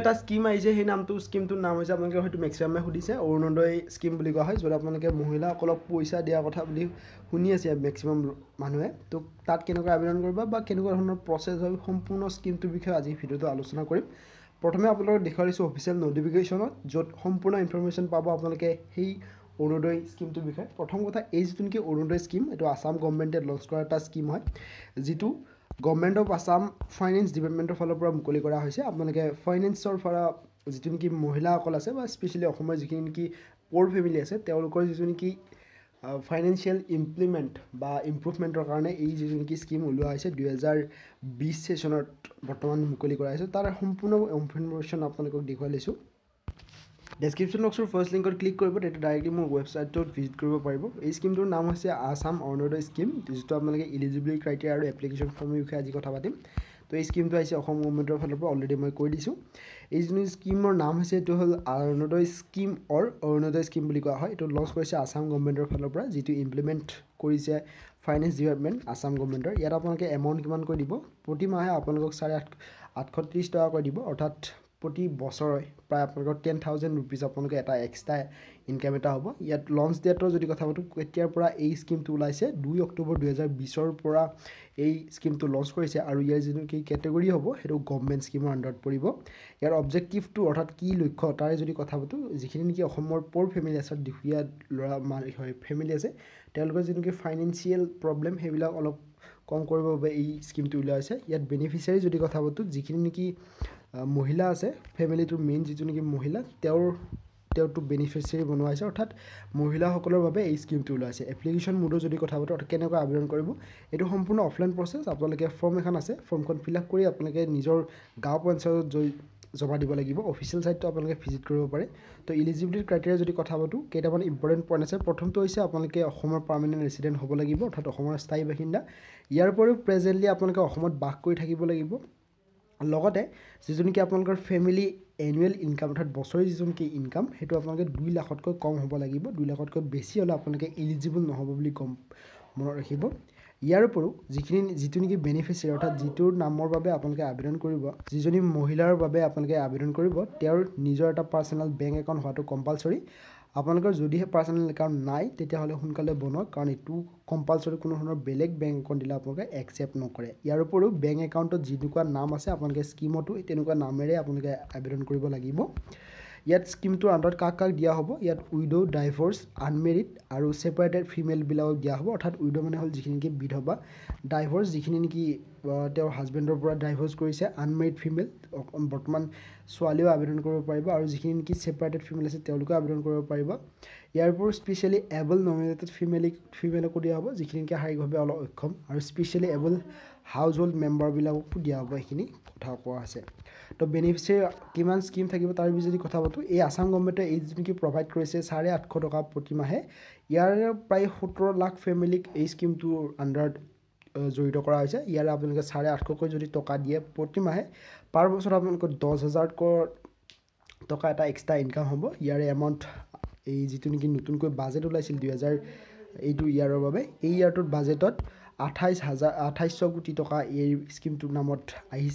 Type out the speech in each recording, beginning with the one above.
এটা স্কিম আইছে সেই নামটো স্কিমটোৰ নাম হৈছে আপোনালোকে হয়তো মেক্সিমামে শুনিছে অৰুণোদয় স্কিম বুলি কোৱা হয় য'ত আপোনালোকে মহিলাসকলক পইচা দিয়া কথা বুলি শুনি আছে মেক্সিমাম মানুহে। তো তাত কেনেকৈ আবেদন কৰিবা বা কেনেকুৱা ধৰণৰ প্ৰচেছ হয় সম্পূৰ্ণ স্কিমটোৰ বিষয়ে আজি ভিডিওটো আলোচনা কৰিম। প্ৰথমে আপোনালোকক দেখুৱাই দিছো অফিচিয়েল নটিফিকেশ্যনত য'ত সম্পূৰ্ণ ইনফৰমেশ্যন পাব আপোনালোকে সেই অৰুণোদয় স্কিমটোৰ বিষয়ে। প্ৰথম কথা এই যিটো নেকি অৰুণোদয় স্কিম এইটো আসাম গভৰ্ণমেণ্টে লঞ্চ কৰা এটা স্কিম হয় যিটো गवर्नमेंट अफ आसाम फाइनेंस डिपार्टमेंटर फलर मुक्ति कर फाइनेंसर जी निकी महिला स्पेशली जी निकी पोर फेमिली जी निकी फाइनेंशियल इमप्लिमेंट इम्प्रुभमेंटर कारण जी निकी स्कीम ऊलवा 2020 सेशन बर्तमान मुक्ति कर तार सम्पूर्ण इनफरमेशन आपको देखा लीसूँ। डेस्क्रिप्शन बक्सर फर्स्ट लिंक क्लिक कर डायरेक्टली मोर वेबसाइट विजिट कर स्कीमटर नाम है आसाम अरुणोदय स्कीम जी अपने इलिजिबिलिटी क्राइटेरिया और एप्लिकेशन फॉर्म विषय आज कथा पातीम। तो यह स्कीम गवर्नमेंटर फलर अलरेडी मैं कह दी ये स्कीमर नाम है अरुणोदय स्कीम और अरुणोदय स्कीम क्या है यू लॉन्च कर आसाम गवर्नमेंटर फलर जी इमप्लिमेंट कर फाइनेंस डिपार्टमेंट आसाम गवर्नमेंटर इतना अपने एमाउंट कि दी प्रति माहे आपको 838 टका दी अर्थात प्रति बसरे प्राय आपको 10,000 रुपीज आपको एट एक्सट्रा इनकाम हम इतना लॉन्च डेटर जो कथ पाँच स्कीम तो ऊल्स 2 अक्टोबर 2020 स्कीम तो लॉन्च कर जी कैटेगरी हम सो गवर्नमेंट स्कीम अंडर पड़ यार ऑब्जेक्टिव तो अर्थात कि लक्ष्य तारे जो कथ पाँच जीखिन निकी पोर फेमिली आस दुखिया ला फेमिली आसोर फाइनेंशियल प्रब्लेम सब कम कर स्कीम तो ऊल्स इतना बेनिफिशियरी जो कथ पाँच जीखिन निकी महिला आसे फेमिली मेन जी निकी महिला बेनिफिशियरी बनवा अर्थात महिला स्कीम तो ऊल्स एप्लिकेशन मोडो जो कथ पाँच अर्थात केनेक आवेदन कर सम्पूर्ण अफलाइन प्रसेस आपलोक फर्म एखन आसे फर्म फिलअप कर निजर गाँव पंचायत जमा दी लगे ऑफिशियल साइट आपलोक विजिट करे। तो इलिजिबिलिटी क्राइटेरिया जो कथ पाँच कईटामान इम्पर्टेन्ट पॉइंट आस प्रथम तो आपलोक परमानेंट रेसिडेंट हम लगे अर्थात स्थायी बासिंदा इारों प्रेजेंटली आपलोक बस कर लगे जी निकी आपलोर फेमिली एनुअल इनकाम अर्थात बसरे जी निकी इनकाम सो आपलोक 2 लाखतक कम हम लगे 2 लाखतक बेसि हम आपलोक एलिजिबल नहबी गम मन रखिब। इारों जी निकी बेनिफिशियरी अर्थात जी नाम आपलोक आवेदन कर जी महिलार आपलोक आवेदन कर निजर एट पार्सनेल बैंक एकाउंट हवा कम्पालसरी आपलोर जो पार्सनेल एकाउंट ना सोकाले बनवा कारण यू कम्पालसरी कोनो बेलेग बैंक एकाउंट दिले आपलोके एक्सेप्ट नकरे। इारों बैंक एकाउंट जिनका नाम आसे आपलोके स्कीमतो तेनुका नामेरे आपलोके आवेदन करिब लागिब। इयात स्कीमटोर अंडर काक काक दिया हब इयात उइडो डाइवर्स आनमेरिड और सेपारेटेड फीमेल बिलाक दिया हब अर्थात उइडो माने हल जिखिनि निकी विधवा डाइवर्स जिखिनि निकी तेर हाजबेंडर पुरा डाइवर्स करिसे आनमेरिड फीमेल बर्तमान छालीओ आवेदन करिब पारिबा और जिखिनि निकी सेपारेटेड फीमेल आसे तेलुका आवेदन करिब पारिबा। इयारपर स्पेशली एबल नमिनेटेड फीमेलको दिया हब जिखिनि निकी शारीरिकभावे अल अक्षम और specially able household member बिलाको दिया हब एखिनि कथा कोवा आसे। तो बेनिफिशियरी किमान स्कीम थाकिब तार बिषय कथ पातों आसाम गवर्नमेंटे जी प्रोवाइड करिसे 850 टका प्रति माहे इयार प्राय 17 लाख फेमिलीक स्कीम तो अंडर जड़ित करा होइसे। इयार आपलोके 850 जो टका दिए प्रति माहे पर बछर आपलोक 10,000 टका एटा एक्सट्रा इनकाम हम इयार एमाउंट जी निकी नतुनक बाजेट ऊल्स 2000 इयारटोर बाजेटत 28,000 कोटी टका स्कीम तो नाम और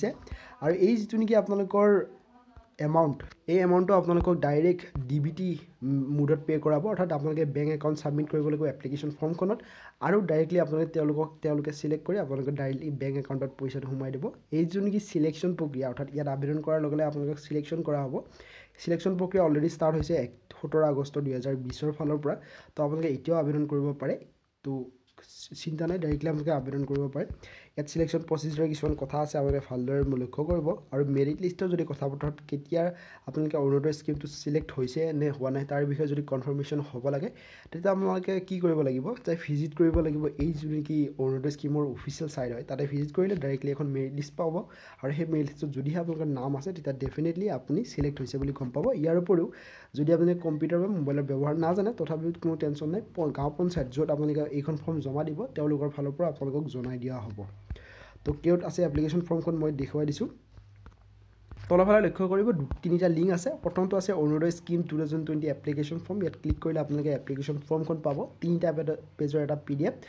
जी निकी आपलोर एमाउंट ये एमाउंट आपलोक डायरेक्ट DBT मोडत पे कर अर्थात आपलोके बैंक एकाउंट सबमिट कर लगे एप्लिकेशन फर्म और डायरेक्टली आपलोके सिलेक्ट कर डायरेक्टली बैंक एकाउंट पैसा सोमाय दी। ये जो निकी सिलेक्शन प्रक्रिया अर्थात इतना आवेदन करार सिलेक्शन करा हम सिलेक्शन प्रक्रिया अलरेडी स्टार्ट होइसे 17 अगस्त 2020 फलर। तो आपलोके एतियाओ आवेदन करिब पारे तो चिंता ना डायरेक्टली आपलोक आवेदन करिब पारे। इतना सिलेक्शन प्रसिजर किसान कथा आसे आपलोके भालदरे लक्ष्य करिब और मेरिट लिस्टर जो कथा बतरा केतिया आपलोके अरुणोदय स्कीम तो सिलेक्ट होइसे ने हुआ ना तार विषय जो कन्फर्मेशन हब लगे तेतिया आपलोके कि करिब लागिब जे विजिट करिब लागिब ए जो निकी अरुणोदय स्कीमर ऑफिशियल साइट है ताते विजिट करिले डायरेक्टली एखन मेरिट लिस्ट पाब और हे मेरिट लिस्टत जोदि आपलोकर नाम आसे तेतिया डेफिनेटली आपुनि सिलेक्ट होइसे बुली गम पाब। इयार उपरिओ जोदि आपुनि कम्पिउटर बा मोबाइलर व्यवहार ना जाने तथापि कोनो टेंशन नाइ गाँव पंचायत जो आपलोके एखन फर्म जमा दी फलर आपलोक जाना दिया हम। तो केवट आसे एप्लिकेशन फर्म मैं देखा दूँ तलफाले लक्ष्य करिबो तीनटा लिंक आछे प्रथम तो आछे अरुणोदय स्कीम 2020 एप्लिकेशन फॉर्म इयात क्लिक करिले आपनलोके एप्लिकेशन फॉर्म कोन पाबो तीनटा पेजर एटा पीडीएफ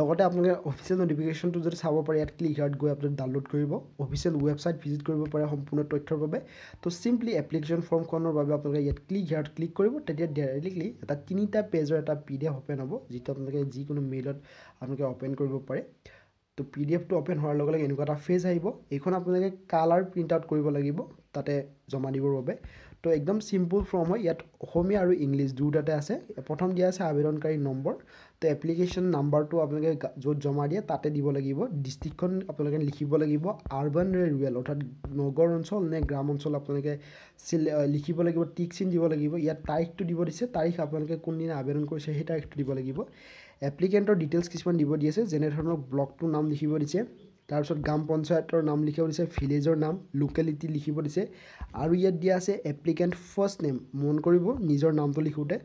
लगते आपनलोके ऑफिशियल नोटिफिकेशन तो जदि साबो पारे इयात क्लिक आउट गय आपन डाउनलोड करिबो ऑफिशियल वेबसाइट विजिट करिबो पारे संपूर्ण तथ्यर বাবে तो सिम्पली एप्लिकेशन फॉर्म कोनर বাবে आपनलोके इयात क्लिक आउट क्लिक करिबो তেতিয়া डायरेक्टली এটা तीनटा पेजर एटा पीडीएफ ओपन हबो जितो आपनलोके जिकोनो मेलत आपनलोके ओपन करिबो पारे तो पीडीएफ तो ओपन होवार लगे लगे एनेकुवा फेज आइबो एखन आपनलोके कलर प्रिंट आउट करिबो लागिबो ताते जमा दिबोर বাবে तो एकदम सिम्पल फॉर्म है यात होमिया आरो इंग्लिश दुटाते आसे प्रथम दिया आसे आवेदनकारी नम्बर तो एप्लिकेशन नम्बर तो आपनलोके जो जमा दिए ताते दिबो लागिबो डिस्ट्रिक्टखन आपनलोके लिखिबो लागिबो अर्बन रूरल अर्थात नगर अञ्चल ने ग्राम अञ्चल आपनलोके लिखिबो लागिबो टिक चिन दिबो लागिबो यात तारिख तो दिबो दिसे तारिख आपनलोके कोन दिन आवेदन करिसे हे तारिख दिबो लागिबो एप्लिकेन्टर डिटेल्स किछुमान दिबो दिसे जेने धৰণৰ ब्लक तो नाम लिखिबो दिसे तार पास ग्राम पंचायतर नाम लिखिब दिसे भिलेजर नाम लोकेलिटी लिखिब दिसे और इतना दिया आसे एप्लिकेन्ट फर्स्ट नेम मन करिबो निजर नाम तो लिखोते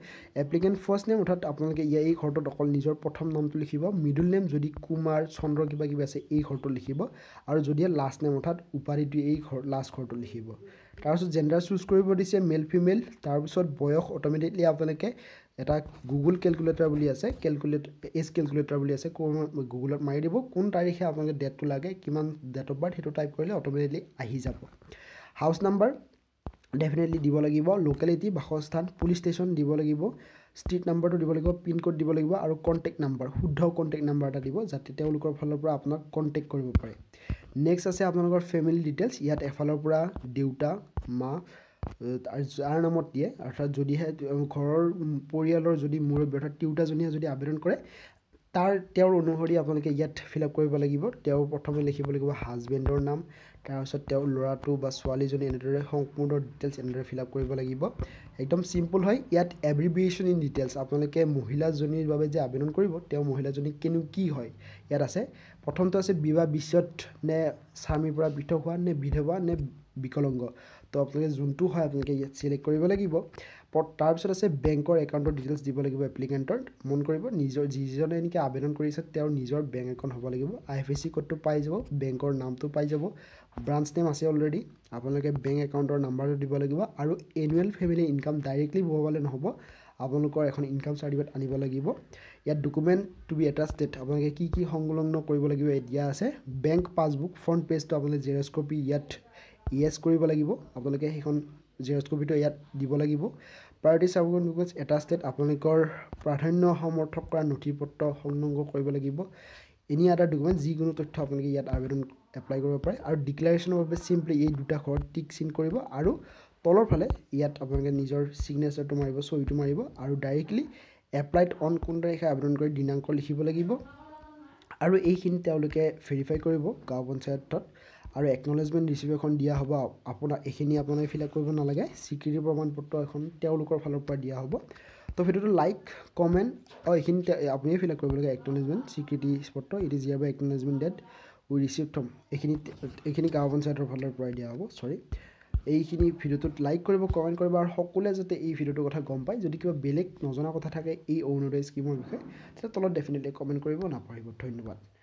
एप्लिकेन्ट फर्स्ट नेम अर्थात आपनलोके इ घरटत अकल निजर प्रथम नाम तो लिखिब मिडल नेम जदि कुमार चंद्र किबा किबा आसे इ घरटत लिखिब और जदि लास्ट नेम अर्थात उपाधि इ घर लास्ट घरटत लिखिब तार पास जेंडर चूज करिब दिसे मेल फिमेल तार पास बयस अटोमेटिकली आपनलोके एटा गुगल कैलकुलेटर बुली आसे कैलकुलेट एज कैलकुलेटर बुली आसे गुगलत मारि दिबो कोन तारिखे आपनके डेट तो लागे किमान डेट ऑफ बर्थ हेतु टाइप करिले ऑटोमेटिकली आही जाबो हाउस नंबर डेफिनेटली दिबो लागिबो लोकेलिटी बासस्थान पुलिस स्टेशन दिबो लागिबो स्ट्रीट नंबर तो दिबो लागिबो पिन कोड दिबो लागिबो आरो कांटेक्ट नंबर शुद्ध कांटेक्ट नंबर टा दिबो जाते तेलुकर फलर पुरा आपन कांटेक्ट करिबो पारे नेक्स्ट आसे आपनकर फैमिली डिटेल्स यात एफालर पुरा देउता मा आर नाम दिए अर्थात जदि घर परियालर जदि मुरब्बी अर्थात तिउटाजनिया जदि आवेदन करे तार तेर अनुसरी आपनके इयात फिलअप करिब लागिब तेर प्रथमे लिखिब लागिब हाजबेन्डर नाम तार पाছত तेर लराटु बा स्वालीजनी एनेदरे सम्पूर्ण डिटेल्स एनेदरे फिलअप करिब लागिब एकदम सिम्पल है इयात एब्रिविएशन इन डिटेल्स आपनके महिलाजनीर बारे जे आवेदन करिब तेर महिलाजनी केनु की होय इयात आसे प्रथम तो आसे विवाह बिषयत ने स्वामी पुरा पृथक हुआ ने विधवा ने विकलांग तो आपने जोनटू है आपने सिलेक्ट करिब लागिब तार पाছত आसे बैंकर एकाउंटर डिटेल्स दिब लागिब एप्लिकेन्टर मन करिब निजर जिजने नेकी आवेदन करिसे तेर निजर बैंक एकाउंट होब लागिब आईएफएससी कोड तो पाइ जाबो बैंकर नाम तो पाइ जाबो ब्रांच नेम आसे ऑलरेडी आपनके बैंक एकाउंटर नंबर दिब लागिब आरो एनुअल फैमिली इनकम डायरेक्टली बोवाले नहबो आपनकर एखन इनकम सर्टिफिकेट आनिब लागिब इयात डॉक्यूमेंट टू बी अटैच्ड आपनके की संलग्न करिब लागिब एदिया आसे बैंक पासबुक फ्रंट पेज तो आपने जेरक्स कॉपी इयात येस करिब लागिब आपनके हेखन जेरक्स कॉपी तो इयात दिब लागिब प्रायोरिटी सर्टिफिकेट डॉक्यूमेंट्स एटास्टेड आपनकर प्राधान्य समर्थक কৰা নথিপত্ৰ সংলগ্ন কৰিব লাগিব এনি এটা ডকুমেন্ট যিকোনো তথ্য আপোনালোকে ইয়াত আবেদন এপ্লাই কৰিব পাৰে আৰু ডিক্লাৰেচনৰ বাবে সিম্পলি এই দুটা ঘৰ টিক চিন কৰিব আৰু তলৰ ফালে ইয়াত আপোনালোকে নিজৰ সিগনেচাৰটো মাৰিব ছবিটো মাৰিব আৰু ডাইৰেক্টলি এপ্লাইড অন কোন তাৰিখে আবেদন কৰি দিনাংক লিখিব লাগিব আৰু এইখিনি তেওঁলোকে ভেৰিফাই কৰিব গাঁও পঞ্চায়তত और एक्नॉलेजमेंट रिसीव एन दिया हम अपना ये अपने फिलअप कर नागे स्वीकृति प्रमाण पत्र फलर दिया हम तो भिडियो लाइक कमेन्ट और ये अपने फिलअप कर एक्नॉलेजमेंट स्वीकृति पत्र it is hereby acknowledgement date we receive from ये गाँव पंचायतर फलर दिया हम सॉरी এইখিনি ভিডিওটোত লাইক কৰিব কমেন্ট কৰিব আৰু সকলোৱে যাতে এই ভিডিওটোৰ কথা গম পায় যদি কিবা বেলেগ নজনা কথা থাকে এই অৰুণোদয় স্কিমৰ বিষয়ে তেতিয়া তলত ডেফিনেটলি কমেন্ট কৰিব নাপাহৰিব ধন্যবাদ।